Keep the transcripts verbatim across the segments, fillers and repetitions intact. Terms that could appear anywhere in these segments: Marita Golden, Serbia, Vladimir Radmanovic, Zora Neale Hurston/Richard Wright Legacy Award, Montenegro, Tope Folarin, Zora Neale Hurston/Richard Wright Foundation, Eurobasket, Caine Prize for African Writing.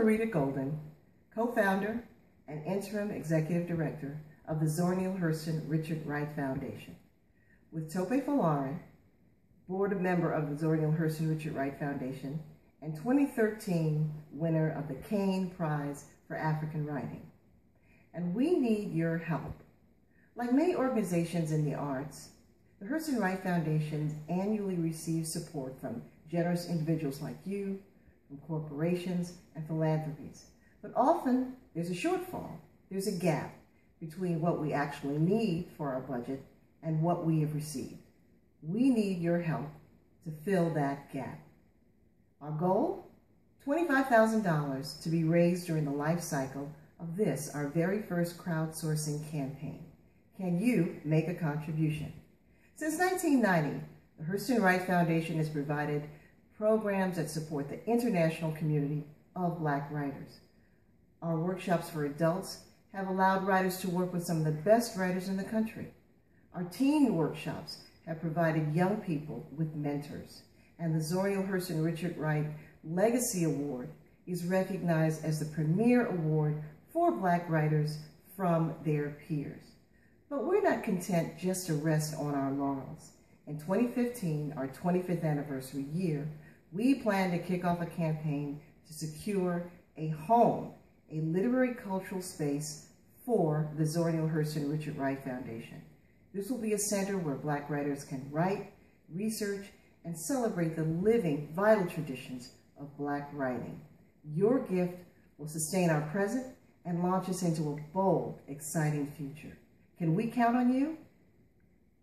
Marita Golden, co-founder and interim executive director of the Zora Neale Hurston/Richard Wright Foundation, with Tope Folarin, board member of the Zora Neale Hurston/Richard Wright Foundation, and twenty thirteen winner of the Caine Prize for African Writing. And we need your help. Like many organizations in the arts, the Hurston/Wright Foundation annually receives support from generous individuals like you, from corporations and philanthropies. But often there's a shortfall, there's a gap between what we actually need for our budget and what we have received. We need your help to fill that gap. Our goal, twenty-five thousand dollars to be raised during the life cycle of this, our very first crowdsourcing campaign. Can you make a contribution? Since nineteen ninety, the Hurston/Wright Foundation has provided programs that support the international community of Black writers. Our workshops for adults have allowed writers to work with some of the best writers in the country. Our teen workshops have provided young people with mentors. And the Zora Neale Hurston/Richard Wright Legacy Award is recognized as the premier award for Black writers from their peers. But we're not content just to rest on our laurels. In twenty fifteen, our twenty-fifth anniversary year, we plan to kick off a campaign to secure a home, a literary cultural space for the Zora Neale Hurston/Richard Wright Foundation. This will be a center where Black writers can write, research, and celebrate the living, vital traditions of Black writing. Your gift will sustain our present and launch us into a bold, exciting future. Can we count on you?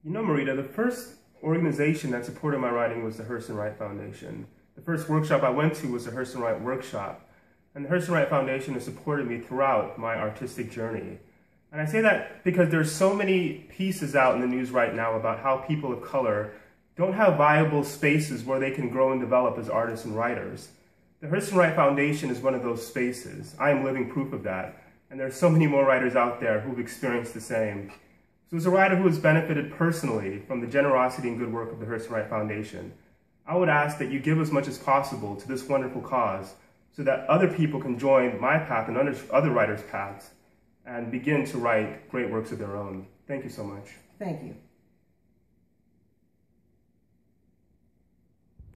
You know, Marita, the first organization that supported my writing was the Hurston/Wright Foundation. The first workshop I went to was the Hurston/Wright Workshop, and the Hurston/Wright Foundation has supported me throughout my artistic journey. And I say that because there's so many pieces out in the news right now about how people of color don't have viable spaces where they can grow and develop as artists and writers. The Hurston/Wright Foundation is one of those spaces. I am living proof of that. And there are so many more writers out there who've experienced the same. So as a writer who has benefited personally from the generosity and good work of the Hurston/Wright Foundation, I would ask that you give as much as possible to this wonderful cause so that other people can join my path and other writers' paths and begin to write great works of their own. Thank you so much. Thank you.